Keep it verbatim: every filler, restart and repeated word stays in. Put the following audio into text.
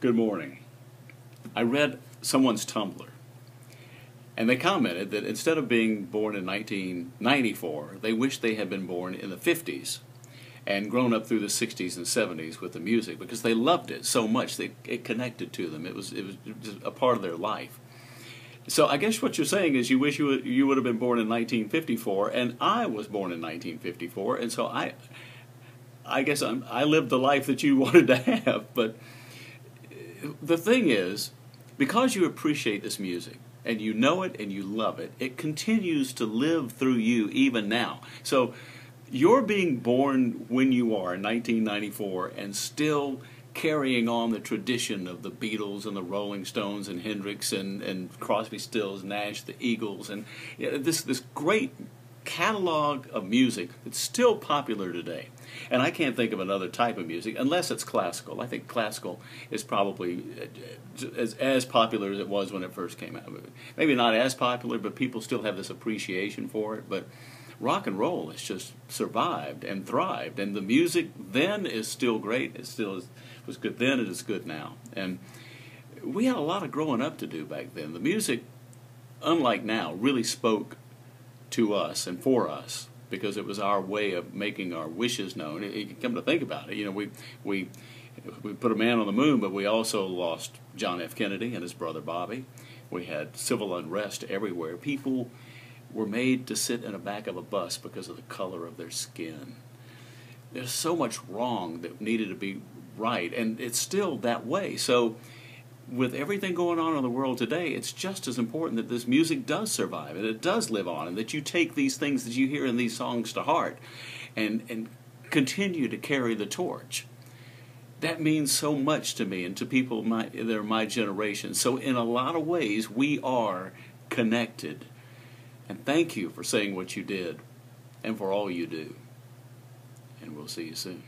Good morning. I read someone's Tumblr, and they commented that instead of being born in nineteen ninety-four, they wished they had been born in the fifties and grown up through the sixties and seventies with the music, because they loved it so much that it connected to them. It was it was just a part of their life. So I guess what you're saying is you wish you would, you would have been born in nineteen fifty-four, and I was born in nineteen fifty-four, and so I I guess I'm, I lived the life that you wanted to have. But the thing is, because you appreciate this music, and you know it, and you love it, it continues to live through you even now. So you're being born when you are in nineteen ninety-four and still carrying on the tradition of the Beatles and the Rolling Stones and Hendrix and, and Crosby, Stills, Nash, the Eagles, and you know, this, this great catalog of music that's still popular today. And I can't think of another type of music, unless it's classical. I think classical is probably as, as popular as it was when it first came out. Maybe not as popular, but people still have this appreciation for it. But rock and roll has just survived and thrived, and the music then is still great. It still is, was good then, and it's good now. And we had a lot of growing up to do back then. The music, unlike now, really spoke to us and for us, because it was our way of making our wishes known. It, it, come to think about it, you know, we, we, we put a man on the moon, but we also lost John F. Kennedy and his brother Bobby. We had civil unrest everywhere. People were made to sit in the back of a bus because of the color of their skin. There's so much wrong that needed to be right, and it's still that way. So with everything going on in the world today, it's just as important that this music does survive and it does live on, and that you take these things that you hear in these songs to heart and, and continue to carry the torch. That means so much to me and to people my, that are my generation. So in a lot of ways, we are connected. And thank you for saying what you did and for all you do. And we'll see you soon.